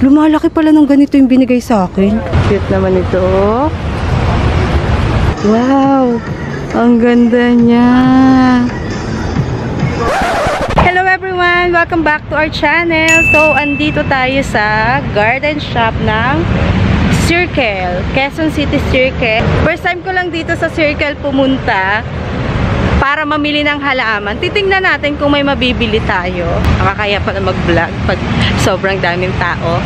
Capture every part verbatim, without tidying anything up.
Lumalaki pala ng ganito yung binigay sa akin. Cute naman ito. Wow! Ang ganda niya! Hello everyone! Welcome back to our channel. So, andito tayo sa garden shop ng Circle. Quezon City Circle. First time ko lang dito sa Circle pumunta para mamili ng halaman. Titingnan natin kung may mabibili tayo. Nakakaya pa na mag-vlog pag sobrang daming tao.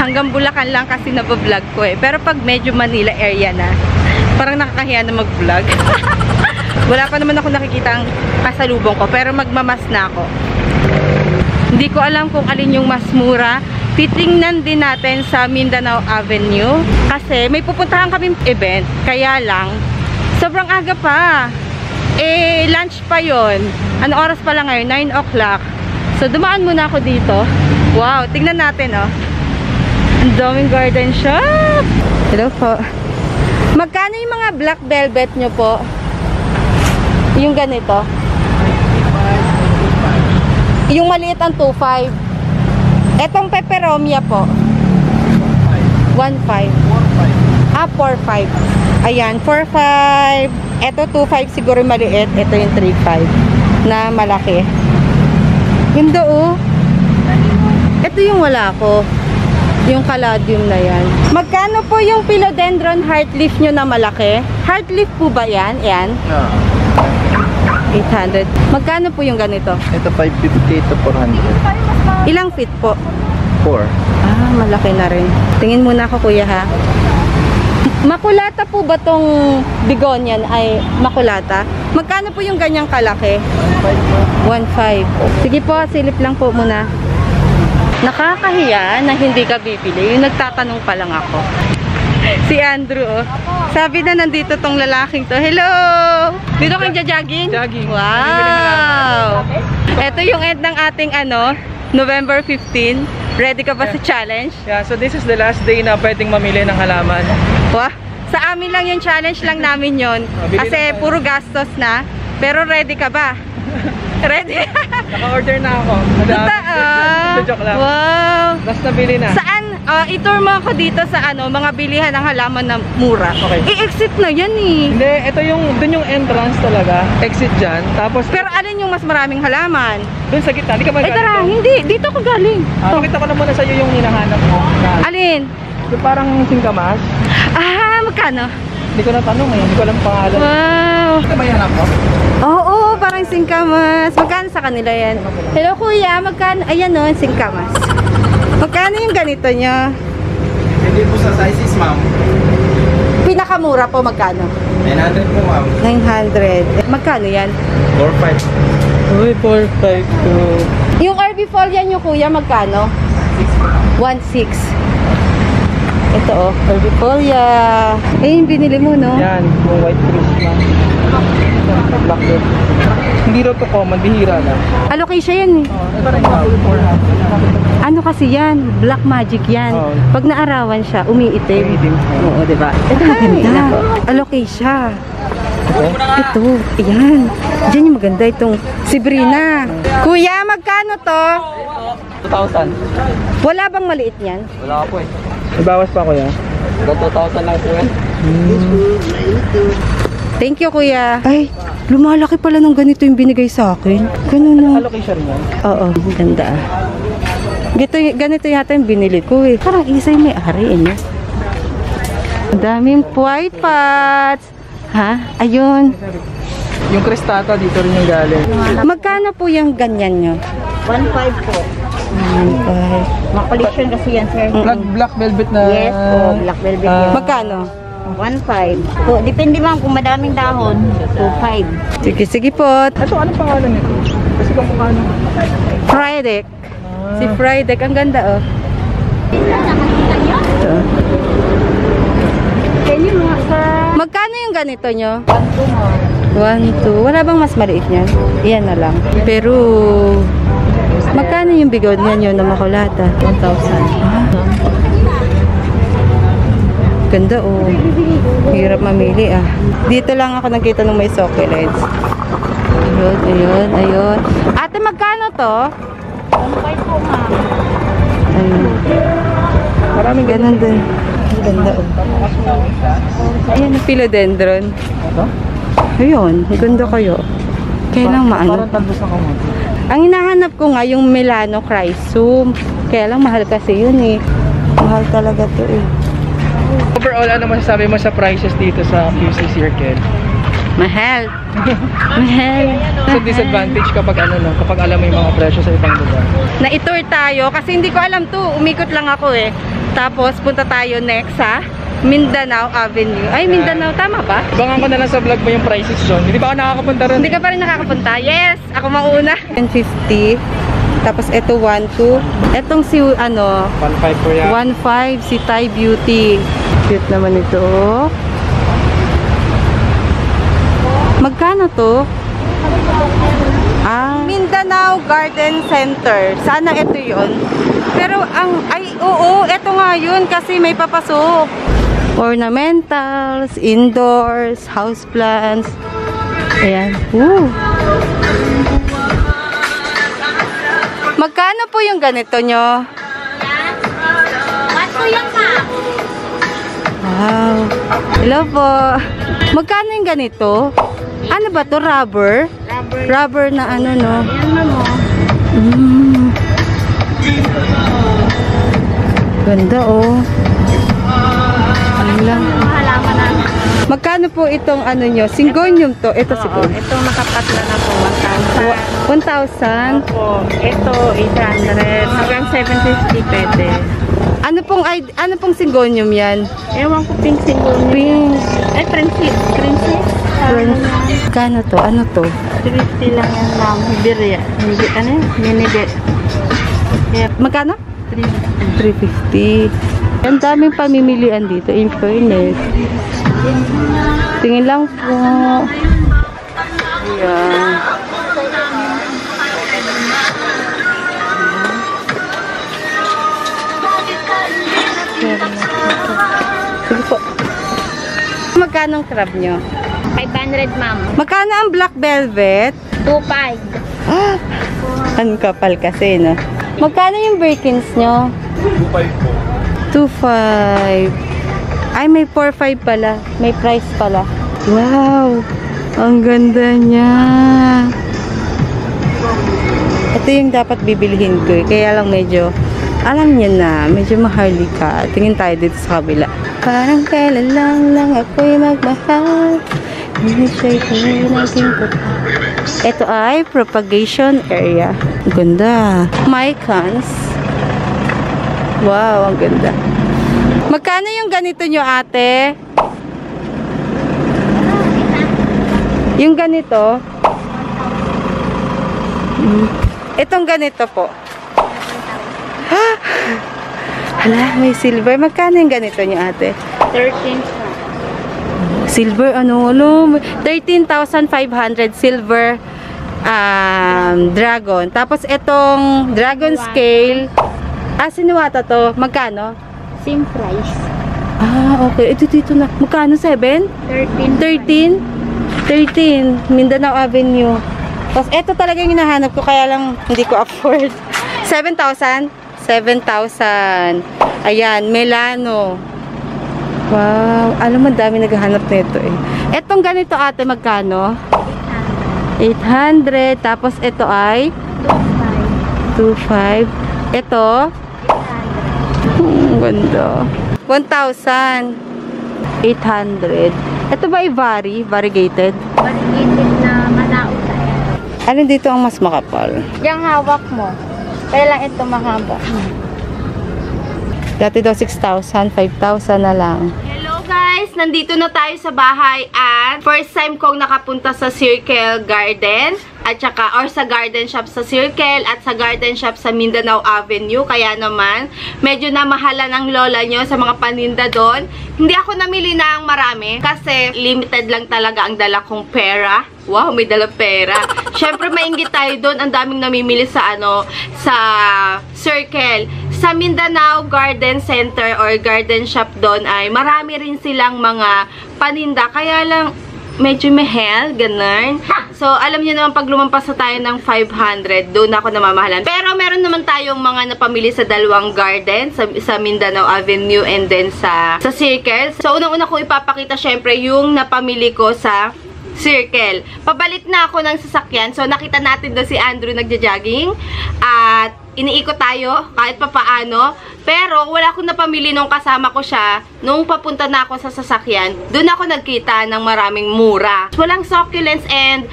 Hanggang Bulacan lang kasi nabablog ko eh. Pero pag medyo Manila area na, parang nakakahiya na mag-vlog. Wala pa naman ako nakikita ang kasalubong ko. Pero magmamas na ako. Hindi ko alam kung alin yung mas mura. Titingnan din natin sa Mindanao Avenue. Kasi may pupuntahan kaming event. Kaya lang, sobrang aga pa. Eh, lunch pa yon. Ano oras pa lang ngayon? nine o'clock. So, dumaan muna ako dito. Wow, tingnan natin, oh. Ang Doming Garden Shop. Hello po. Magkano yung mga black velvet nyo po? Yung ganito. Yung maliit ang two five. Etong peperomia po. one five. Ah, four five. Ayan, four five. Ito, two five siguro yung maliit. Ito yung three five na malaki. Yung doo. Ito yung wala ko. Yung caladium na yan. Magkano po yung philodendron heartleaf nyo na malaki? Heartleaf po ba yan? Yan? No. eight hundred. Magkano po yung ganito? Ito, five fifty. Ito, four hundred. Ilang feet po? four. Ah, malaki na rin. Tingin muna ako, kuya, ha? Makulata po ba tong bigonyan ay makulata? Magkano po yung ganyang kalaki? one five. Sige po, silip lang po muna. Nakakahiya na hindi ka bibili. Yung nagtatanong pa lang ako. Si Andrew, oh. Sabi na nandito tong lalaking to. Hello! Dito kang jogging? Jogging. Wow! Ito yung end ng ating ano, November fifteenth. Ready ka ba yeah. sa challenge? Yeah, so this is the last day na pwedeng mamili ng halaman. Wah, sa amin lang yung challenge lang namin yun. Kasi puro gastos na. Pero ready ka ba? Ready? Naka-order na ako. Totoo? Joke lang. Wow. Last na bili na. Saan? Uh, I-tour mo ako dito sa ano, mga bilihan ng halaman na mura. Okay. I-exit na yan eh. Hindi, ito yung, dun yung entrance talaga. Exit dyan. Tapos, pero alin yung mas maraming halaman? Dun sa gitna. Hindi ka magaling. Eh tara, hindi. Dito ako galing. Ah, makita ko na muna sa'yo yung hinahanap mo. Alin? Yung parang singkamas. Ah, magkano? Hindi ko na tanong eh. Hindi ko alam pangalan. Wow. Ito may hanap mo? Oo, oo, parang singkamas. Magkano sa kanila yan? Hello kuya, magkano? Ayan o, singkamas. Magkano yung ganito niya? Hindi po sa sizes, ma'am. Pinakamura po magkano? nine hundred po, ma'am. nine hundred. Magkano yan? four five. Uy, four five po. Yung R V Folia niyo, kuya, magkano? one six. Ito, oh. R V Folia. Eh, yung binili mo, no? Yan, yung white cruise, ma'am. Black belt. Hindi raw to common, bihira na. Alokasya yan, eh. Ano kasi yan? Black magic yan. Oh. Pag naarawan siya, umiitim. Oo, diba? Ito maganda. Alokasya. Okay. Ito. Ayan. Diyan yung maganda itong Sabrina. Kuya, magkano to? two thousand. Wala bang maliit yan? Wala po eh. Ibawas pa kuya. two thousand lang po yan. Thank you kuya. Ay, lumalaki pala ng ganito yung binigay sa akin. Ganun na. Alokasya rin yan? Oo, ganda. Gito, ganito yata yung binili ko eh. Parang isa yung may-ari eh. Ang daming white pots. Ha? Ayun. Yung kristata dito rin yung galing. Magkano po yung ganyan nyo? one five po. one five. Makoleksyon kasi yan sir. Black, black velvet na... Yes po, black velvet uh, yan. Magkano? one five. So, depende ma'am kung madaming dahon. two five. Sige, sige po. Ito, anong pangalan nito? Kasi kung paano? Friedek. Si Friedek, ang ganda oh. Ito. Magkano yung ganito nyo? one two. Wala bang mas maliit nyan? Iyan na lang. Pero, magkano yung bigaw nyo na makulata? one thousand. Ganda oh. Hirap mamili ah. Dito lang ako nakita ng may succulents. Ayun, ayun, ayun. Ate, magkano to? one five po ma'am. Ayun. Maraming ganun din. Ang ganda. Ayan, philodendron. Ito? Ayun, ganda kayo. Kailang maano? Parang talbos na kamote. Ang hinahanap ko nga, yung Milano Chrysum. Kailang mahal kasi yun eh. Mahal talaga to eh. Overall, ano masasabi mo sa prices dito sa Q C Circle? Mahal. Mahal. So, disadvantage kapag ano, no? Kapag alam mo yung mga presyo sa ibang lugar. Na-tour tayo kasi hindi ko alam to. Umikot lang ako eh. Tapos, punta tayo next sa Mindanao Avenue. Ay, Mindanao. Tama ba? Abangan ko na lang sa vlog mo yung prices doon. Hindi ba ako nakakapunta rin? Hindi ka pa rin nakakapunta. Yes! Ako mauuna. one fifty. Tapos, eto one two. Etong si, ano? one five po yan. one five. Si Thai Beauty. Cute naman ito. Magkano to? Ah, Mindanao Garden Center. Sana ito yun. Pero ang, ay oo, ito nga yun kasi may papasok. Ornamentals, indoors, houseplants. Ayan. Ooh. Magkano po yung ganito nyo? What po yung ka? Wow. Hello po. Magkano yung ganito? Ano ba to? Rubber? Rubber, Rubber na ano, no? Ayan, mamo. Mm. Ganda, oh. Ang lang. Magkano po itong ano nyo? Syngonium to? Ito oh, siguro. Oh, itong nakapatla na po. one thousand. one thousand? Opo. Ito, eight hundred. Hanggang seven fifty pwede. Ano pong, ay, ano pong syngonium yan? Ewan ko, pink syngonium. Pink. Eh, princess. Princess? Kano to? Ano to? three fifty lang yan, ma'am. Birya. Ano yun? Minibet. Yep. Magkano? three fifty. Ang daming pamimilian dito. In fairness. Tingin lang po. Ayan. Sige po. Magkano ang crab nyo? five hundred, ma'am. Magkano ang black velvet? two five. Ah! Ang kapal kasi, no? Magkano yung Birkins nyo? two five po. two five. Ay, may four five pala. May price pala. Wow! Ang ganda niya! Ito yung dapat bibilihin ko eh. Kaya lang medyo, alam niya na, medyo maharlika. Tingin tayo dito sa kabila. Parang kailan lang lang ako'y magmahal. Ito ay propagation area. Ganda. My cons. Wow, ang ganda. Magkano yung ganito nyo, ate? Yung ganito? Itong ganito po. Ha? Hala, may silver. Magkano yung ganito nyo, ate? thirteen. Silver, ano, thirteen thousand five hundred silver um, dragon. Tapos, itong dragon scale. Ah, sinuwata to. Magkano? Same price. Ah, okay. Ito dito na. Magkano? seven? thirteen. thirteen? thirteen. Mindanao Avenue. Tapos, ito talaga yung hinahanap ko. Kaya lang, hindi ko afford. seven thousand? seven thousand. Ayan, Milano. Wow, alam mo, dami naghahanap nito eh. Etong ganito, ate, magkano? eight hundred. eight hundred. Tapos ito ay? two five. two five. Ito? eight hundred. Hmm, ganda. one thousand. eight hundred. Ito ba ay vari? Variegated? Variegated na malao tayo. Alin dito ang mas makapal? Yung hawak mo. Kaya lang ito mahaba. Dati daw six thousand, five thousand na lang. Hello guys! Nandito na tayo sa bahay at first time kong nakapunta sa Circle Garden at saka or sa garden shop sa Circle at sa garden shop sa Mindanao Avenue. Kaya naman, medyo namahala ng lola nyo sa mga paninda doon. Hindi ako namili ng marami kasi limited lang talaga ang dala kong pera. Wow, may dala pera. Siyempre, mainggit tayo doon. Ang daming namimili sa, ano, sa Circle. Sa Mindanao Garden Center or garden shop doon ay marami rin silang mga paninda. Kaya lang, medyo mahal, ganun. So, alam niyo naman, pag lumampas na tayo ng five hundred, doon ako namamahalan. Pero, meron naman tayong mga napamili sa dalawang garden, sa, sa Mindanao Avenue and then sa, sa Circle. So, unang-una ko ipapakita, syempre, yung napamili ko sa Circle. Pabalit na ako ng sasakyan. So, nakita natin doon si Andrew nagja-jogging. At, iniikot tayo kahit papaano. Pero, wala akong napamili nung kasama ko siya. Nung papunta na ako sa sasakyan, doon ako nagkita ng maraming mura. Walang succulents and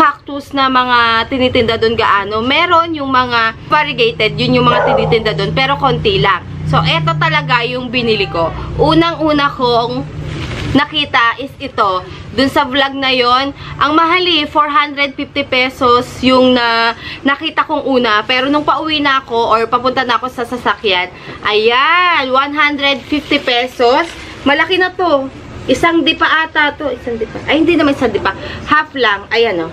cactus na mga tinitinda doon gaano. Meron yung mga variegated, yun yung mga tinitinda doon. Pero, konti lang. So, eto talaga yung binili ko. Unang-una kong nakita is ito. Dun sa vlog na yon, ang mahali, four hundred fifty pesos yung na, nakita kong una. Pero nung pauwi na ako or papunta na ako sa sasakyan, ayan, one hundred fifty pesos. Malaki na to. Isang dipa ata to. Isang dipa. Ay, hindi naman isang dipa. Half lang. Ayan o. Oh.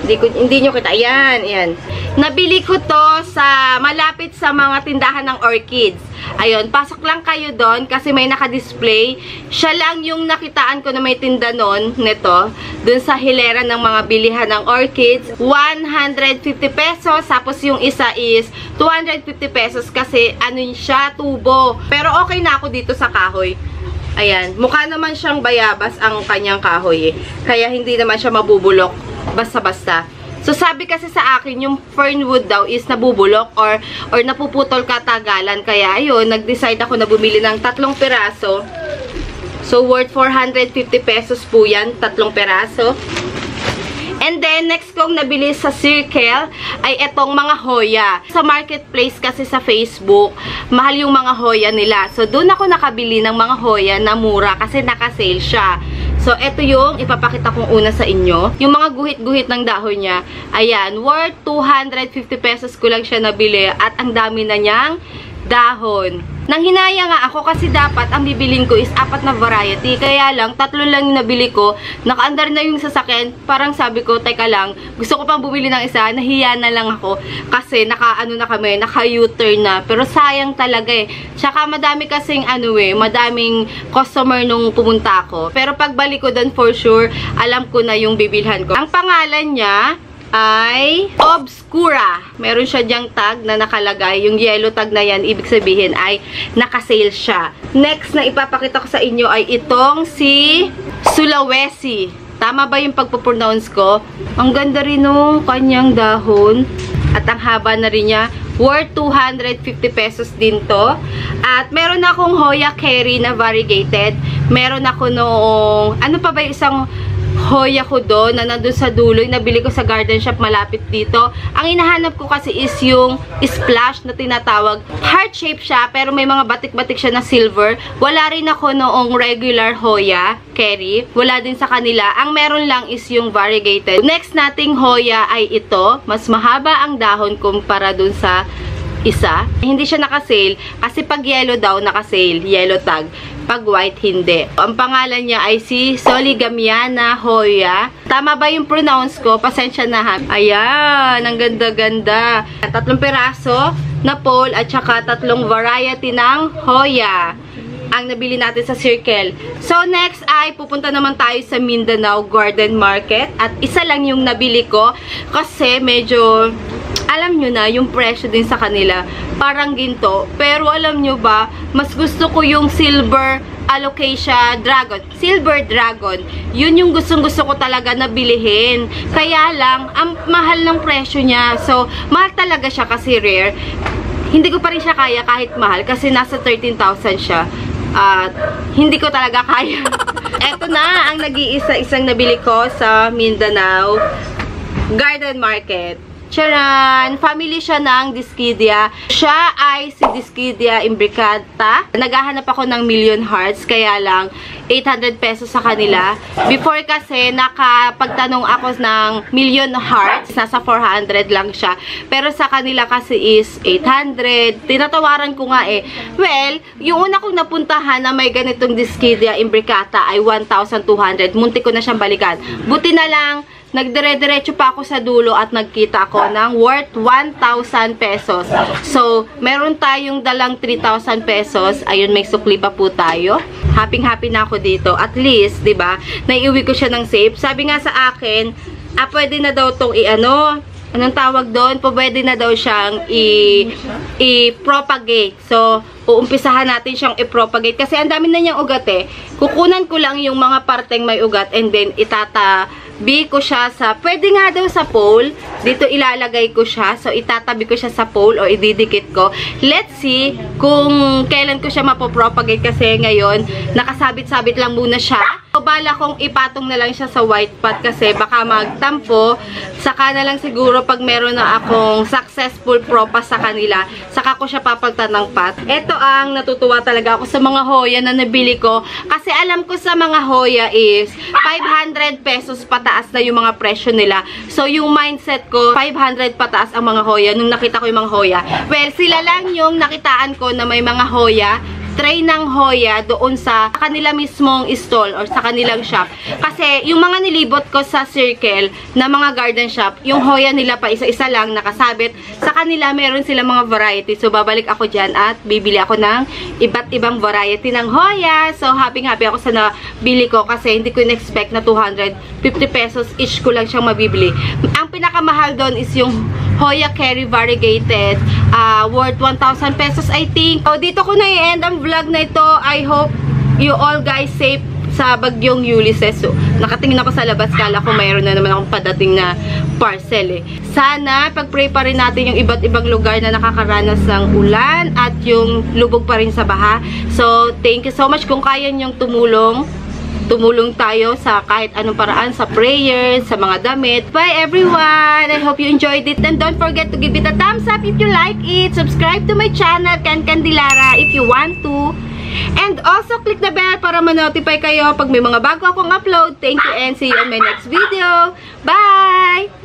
Hindi, hindi nyo kita. Ayan, ayan. Nabili ko to sa malapit sa mga tindahan ng orchids. Ayun, pasok lang kayo doon kasi may naka-display. Siya lang yung nakitaan ko na may tinda noon nito, doon sa hilera ng mga bilihan ng orchids. one hundred fifty pesos, tapos yung isa is two hundred fifty pesos kasi ano siya, tubo. Pero okay na ako dito sa kahoy. Ayan, mukha naman siyang bayabas ang kanyang kahoy eh. Kaya hindi naman siya mabubulok basta-basta. So, sabi kasi sa akin, yung fernwood daw is nabubulok or, or napuputol katagalan. Kaya, ayun, nag-decide ako na bumili ng tatlong peraso. So, worth four hundred fifty pesos po yan, tatlong peraso. And then, next kong nabili sa Circle ay etong mga Hoya. Sa marketplace kasi sa Facebook, mahal yung mga Hoya nila. So, doon ako nakabili ng mga Hoya na mura kasi nakasale siya. So, eto yung ipapakita kong una sa inyo. Yung mga guhit-guhit ng dahon niya, ayan, worth two hundred fifty pesos ko lang siya nabili at ang dami na niyang dahon. Nang hinaya nga ako kasi dapat ang bibilin ko is apat na variety. Kaya lang, tatlo lang yung nabili ko. Nakaandar na yung sasakyan. Parang sabi ko, teka lang, gusto ko pang bumili ng isa. Nahiya na lang ako. Kasi naka-ano na kami, naka-U-turn na. Pero sayang talaga eh. Tsaka madami kasing ano eh, madaming customer nung pumunta ako. Pero pagbalik ko doon for sure, alam ko na yung bibilhan ko. Ang pangalan niya ay Obscura. Meron siya dyang tag na nakalagay. Yung yellow tag na yan, ibig sabihin ay nakasale siya. Next na ipapakita ko sa inyo ay itong si Sulawesi. Tama ba yung pagpapronounce ko? Ang ganda rin nung kanyang dahon. At ang haba na rin niya. Worth two hundred fifty pesos din to. At meron akong Hoya Kerry na variegated. Meron ako noong, ano pa ba yung isang Hoya ko doon, na nandun sa dulo, nabili ko sa garden shop malapit dito. Ang hinahanap ko kasi is yung splash na tinatawag. Heart shape siya, pero may mga batik-batik siya na silver. Wala rin ako noong regular Hoya Kerry. Wala din sa kanila. Ang meron lang is yung variegated. Next nating Hoya ay ito. Mas mahaba ang dahon kumpara dun sa isa. Hindi siya nakasale kasi pag yellow daw nakasale, yellow tag. Pag white, hindi. Ang pangalan niya ay si Soligamiana Hoya. Tama ba yung pronounce ko? Pasensya na ha. Ayan, ang ganda-ganda. Tatlong peraso na pole at saka tatlong variety ng Hoya ang nabili natin sa Circle. So, next ay pupunta naman tayo sa Mindanao Garden Market. At isa lang yung nabili ko kasi medyo, alam nyo na, yung presyo din sa kanila, parang ginto. Pero alam nyo ba, mas gusto ko yung silver Alokasya dragon. Silver dragon. Yun yung gustong-gusto ko talaga na bilihin. Kaya lang, ang mahal ng presyo niya. So, mahal talaga siya kasi rare. Hindi ko pa rin siya kaya kahit mahal kasi nasa thirteen thousand siya. At hindi ko talaga kaya. Eto na ang nag-iisa-isang nabili ko sa Mindanao Garden Market. Charan! Family siya ng Diskidia. Siya ay si Diskidia Imbricata. Naghahanap ako ng million hearts, kaya lang eight hundred pesos sa kanila. Before kasi, nakapagtanong ako ng million hearts, nasa four hundred lang siya. Pero sa kanila kasi is eight hundred. Tinatawaran ko nga eh. Well, yung una kong napuntahan na may ganitong Diskidia Imbricata ay one thousand two hundred. Muntik ko na siyang balikan. Buti na lang, nagdire-diretso pa ako sa dulo at nagkita ako ng worth one thousand pesos. So, meron tayong dalang three thousand pesos. Ayun, may sukli pa po tayo. Happy-happy na ako dito. At least, diba, naiuwi ko siya ng safe. Sabi nga sa akin, ah, pwede na daw itong i-ano, anong tawag doon? Pwede na daw siyang i-propagate. So, uumpisahan natin siyang i-propagate. Kasi ang dami na niyang ugat eh. Kukunan ko lang yung mga parteng may ugat and then itatabi ko siya sa, pwede nga daw sa pole. Dito ilalagay ko siya. So, itatabi ko siya sa pole o ididikit ko. Let's see kung kailan ko siya mapopropagate kasi ngayon nakasabit-sabit lang muna siya. So, bala kong ipatong na lang siya sa white pot kasi baka magtampo. Saka na lang siguro pag meron na akong successful propa sa kanila, saka ko siya papalitan ng pot. Ito ang natutuwa talaga ako sa mga Hoya na nabili ko kasi alam ko sa mga Hoya is five hundred pesos pataas na yung mga presyo nila. So, yung mindset ko, five hundred pataas ang mga Hoya nung nakita ko yung mga Hoya. Well, sila lang yung nakitaan ko na may mga Hoya tray ng Hoya doon sa kanila mismong stall or sa kanilang shop. Kasi yung mga nilibot ko sa circle na mga garden shop, yung Hoya nila pa isa-isa lang nakasabit. Sa kanila meron sila mga variety. So babalik ako dyan at bibili ako ng iba't ibang variety ng Hoya. So happy-happy ako sa nabili ko kasi hindi ko in-expect na two hundred fifty pesos each ko lang siyang mabibili. Ang pinakamahal doon is yung Hoya Kerry variegated uh, worth one thousand pesos I think. So dito ko na i-end ang vlog na ito. I hope you all guys safe sa bagyong Ulysses. So, nakatingin ako sa labas, kala ko mayroon na naman akong padating na parcel eh. Sana pag-pray pa rin natin yung iba't ibang lugar na nakakaranas ng ulan at yung lubog pa rin sa baha. So thank you so much kung kaya niyong tumulong. Tumulong tayo sa kahit anong paraan, sa prayers, sa mga damit. Bye everyone! I hope you enjoyed it and don't forget to give it a thumbs up if you like it. Subscribe to my channel, KenkenDeLara, if you want to. And also click the bell para ma-notify kayo pag may mga bago akong upload. Thank you and see you on my next video. Bye!